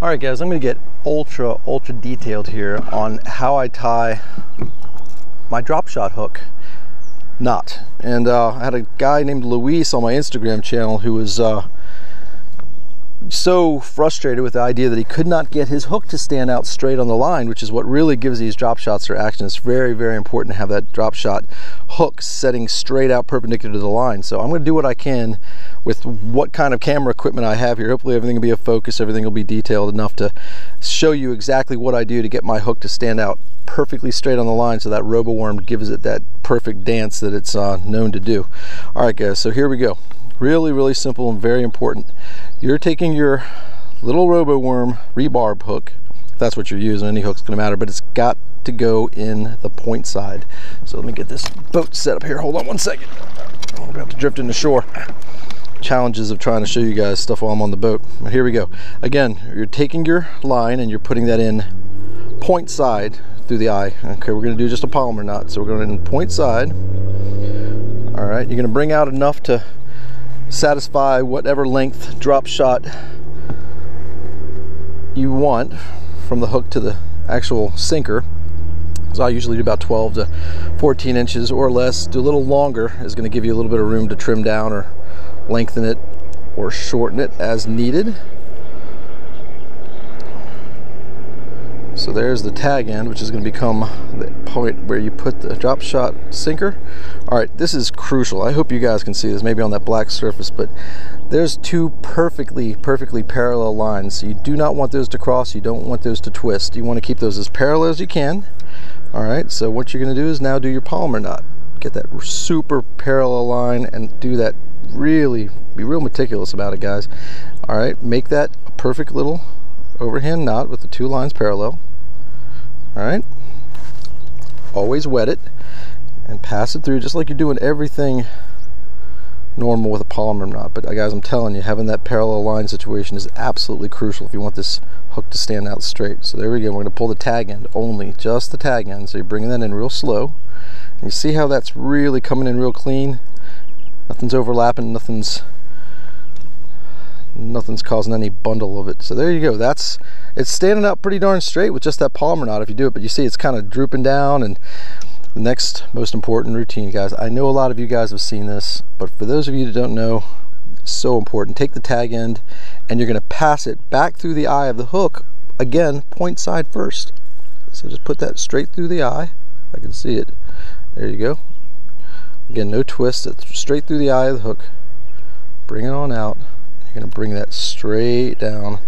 All right, guys, I'm gonna get ultra detailed here on how I tie my drop shot hook knot. And I had a guy named Luis on my Instagram channel who was so frustrated with the idea that he could not get his hook to stand out straight on the line, which is what really gives these drop shots their action. It's very, very important to have that drop shot hook setting straight out perpendicular to the line. So I'm going to do what I can with what kind of camera equipment I have here. Hopefully everything will be in focus, everything will be detailed enough to show you exactly what I do to get my hook to stand out perfectly straight on the line, so that Robo Worm gives it that perfect dance that it's known to do. All right, guys, so here we go. Really simple and very important. You're taking your little Robo Worm rebarb hook, if that's what you're using, any hook's gonna matter, but it's got to go in the point side. So let me get this boat set up here. Hold on one second. I'm gonna have to drift into shore. Challenges of trying to show you guys stuff while I'm on the boat. But here we go. Again, you're taking your line and you're putting that in point side through the eye. Okay, we're gonna do just a Palomar knot. So we're going in point side. All right, you're gonna bring out enough to satisfy whatever length drop shot you want from the hook to the actual sinker. So I usually do about 12 to 14 inches or less. Do a little longer is going to give you a little bit of room to trim down or lengthen it or shorten it as needed. So there's the tag end, which is going to become the point where you put the drop shot sinker. All right, this is crucial. I hope you guys can see this, maybe on that black surface, but there's two perfectly parallel lines. So you do not want those to cross. You don't want those to twist. You want to keep those as parallel as you can. All right, so what you're going to do is now do your Palomar knot. Get that super parallel line and do that. Really, be real meticulous about it, guys. All right, make that a perfect little overhand knot with the two lines parallel. All right, always wet it and pass it through just like you're doing everything normal with a Palomar knot. But guys, I'm telling you, having that parallel line situation is absolutely crucial if you want this hook to stand out straight. So there we go. We're going to pull the tag end only, just the tag end. So you're bringing that in real slow, and you see how that's really coming in real clean. Nothing's overlapping, nothing's causing any bundle of it. So there you go. That's, it's standing out pretty darn straight with just that Palomar knot if you do it. But you see it's kind of drooping down. And the next most important routine, guys, I know a lot of you guys have seen this, but for those of you that don't know, it's so important. Take the tag end and you're going to pass it back through the eye of the hook, again point side first. So just put that straight through the eye. I can see it. There you go. Again, no twist. It's straight through the eye of the hook. Bring it on out. You're going to bring that straight down,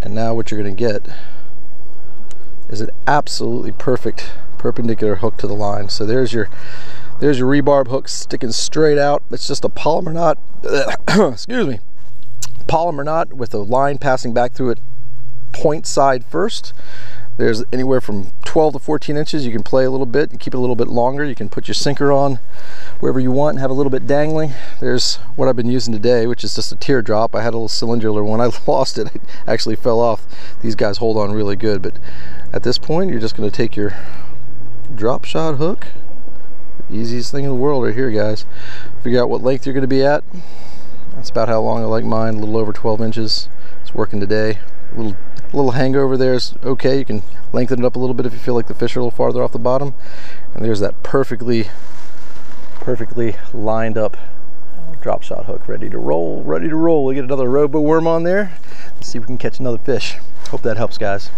and now what you're going to get is an absolutely perfect perpendicular hook to the line. So there's your rebarb hook sticking straight out. It's just a Palomar knot excuse me, Palomar knot with a line passing back through it point side first. There's anywhere from 12 to 14 inches. You can play a little bit and keep it a little bit longer. You can put your sinker on wherever you want and have a little bit dangling. There's what I've been using today, which is just a teardrop. I had a little cylindular one. I lost it. It actually fell off. These guys hold on really good. But at this point, you're just going to take your drop shot hook. Easiest thing in the world right here, guys. Figure out what length you're going to be at. That's about how long I like mine, a little over 12 inches. It's working today. A little hangover there is okay. You can lengthen it up a little bit if you feel like the fish are a little farther off the bottom. And there's that perfectly lined up drop shot hook, ready to roll. We get another Robo Worm on there. Let's see if we can catch another fish. Hope that helps, guys.